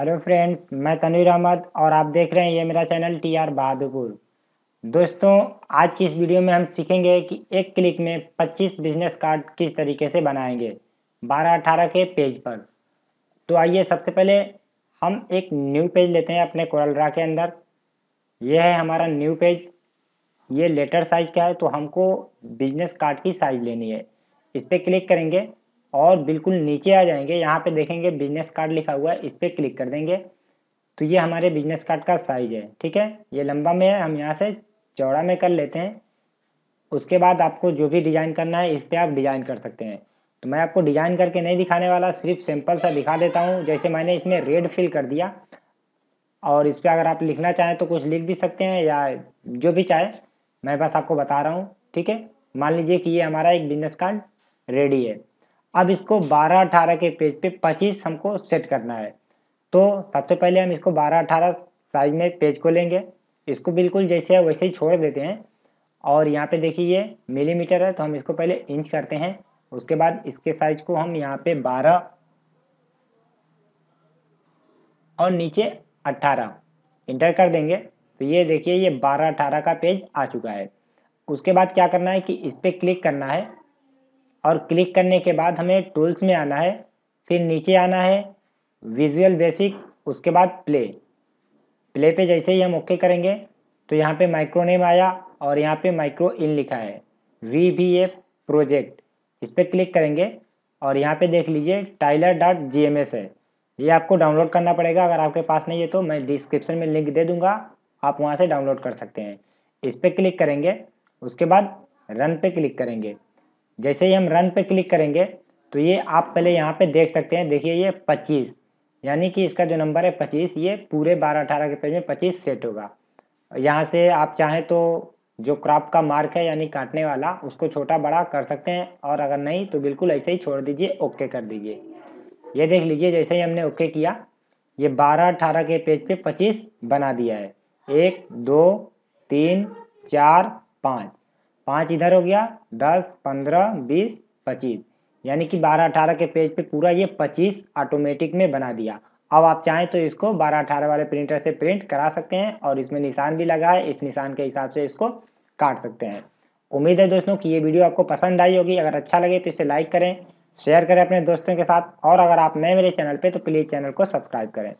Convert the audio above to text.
Hello friends, मैं तनवीर अहमद और आप देख रहे हैं ये मेरा चैनल टी आर बहादुरपुर। दोस्तों, आज की इस वीडियो में हम सीखेंगे कि एक क्लिक में 25 बिजनेस कार्ड किस तरीके से बनाएंगे 12-18 के पेज पर। तो आइए सबसे पहले हम एक न्यू पेज लेते हैं अपने कोरल ड्रा के अंदर। यह है हमारा न्यू पेज। ये लेटर साइज का है तो हमको बिजनेस कार्ड की साइज़ लेनी है। इस पर क्लिक करेंगे और बिल्कुल नीचे आ जाएंगे। यहाँ पे देखेंगे बिजनेस कार्ड लिखा हुआ है, इस पर क्लिक कर देंगे तो ये हमारे बिजनेस कार्ड का साइज है। ठीक है, ये लंबा में है, हम यहाँ से चौड़ा में कर लेते हैं। उसके बाद आपको जो भी डिज़ाइन करना है इस पर आप डिज़ाइन कर सकते हैं। तो मैं आपको डिज़ाइन करके नहीं दिखाने वाला, सिर्फ सैंपल सा दिखा देता हूँ। जैसे मैंने इसमें रेड फिल कर दिया और इस पर अगर आप लिखना चाहें तो कुछ लिख भी सकते हैं या जो भी चाहे, मैं बस आपको बता रहा हूँ। ठीक है, मान लीजिए कि ये हमारा एक बिजनेस कार्ड रेडी है। अब इसको 12-18 के पेज पे 25 हमको सेट करना है। तो सबसे पहले हम इसको 12-18 साइज में पेज को लेंगे। इसको बिल्कुल जैसे है वैसे ही छोड़ देते हैं। और यहाँ पे देखिए ये मिलीमीटर है तो हम इसको पहले इंच करते हैं। उसके बाद इसके साइज को हम यहाँ पे 12 और नीचे 18 इंटर कर देंगे। तो ये देखिए ये 12-18 का पेज आ चुका है। उसके बाद क्या करना है कि इस पर क्लिक करना है और क्लिक करने के बाद हमें टूल्स में आना है, फिर नीचे आना है विजुअल बेसिक, उसके बाद प्ले पे जैसे ही हम ओके करेंगे तो यहाँ पे माइक्रो नेम आया और यहाँ पे माइक्रो इन लिखा है VBF प्रोजेक्ट। इस पर क्लिक करेंगे और यहाँ पे देख लीजिए tiler.gms है। ये आपको डाउनलोड करना पड़ेगा। अगर आपके पास नहीं है तो मैं डिस्क्रिप्शन में लिंक दे दूँगा, आप वहाँ से डाउनलोड कर सकते हैं। इस पर क्लिक करेंगे, उसके बाद रन पे क्लिक करेंगे। जैसे ही हम रन पे क्लिक करेंगे तो ये आप पहले यहाँ पे देख सकते हैं। देखिए ये 25, यानी कि इसका जो नंबर है 25, ये पूरे 12-18 के पेज में 25 सेट होगा। यहाँ से आप चाहें तो जो क्रॉप का मार्क है यानी काटने वाला, उसको छोटा बड़ा कर सकते हैं, और अगर नहीं तो बिल्कुल ऐसे ही छोड़ दीजिए, ओके कर दीजिए। ये देख लीजिए जैसे ही हमने ओके किया ये 12-18 के पेज पे 25 बना दिया है। 1 2 3 4 5 इधर हो गया, 10 15 20 25, यानी कि 12-18 के पेज पे पूरा ये 25 ऑटोमेटिक में बना दिया। अब आप चाहें तो इसको 12-18 वाले प्रिंटर से प्रिंट करा सकते हैं और इसमें निशान भी लगा है, इस निशान के हिसाब से इसको काट सकते हैं। उम्मीद है दोस्तों कि ये वीडियो आपको पसंद आई होगी। अगर अच्छा लगे तो इसे लाइक करें, शेयर करें अपने दोस्तों के साथ, और अगर आप नए मेरे चैनल पर तो प्लीज़ चैनल को सब्सक्राइब करें।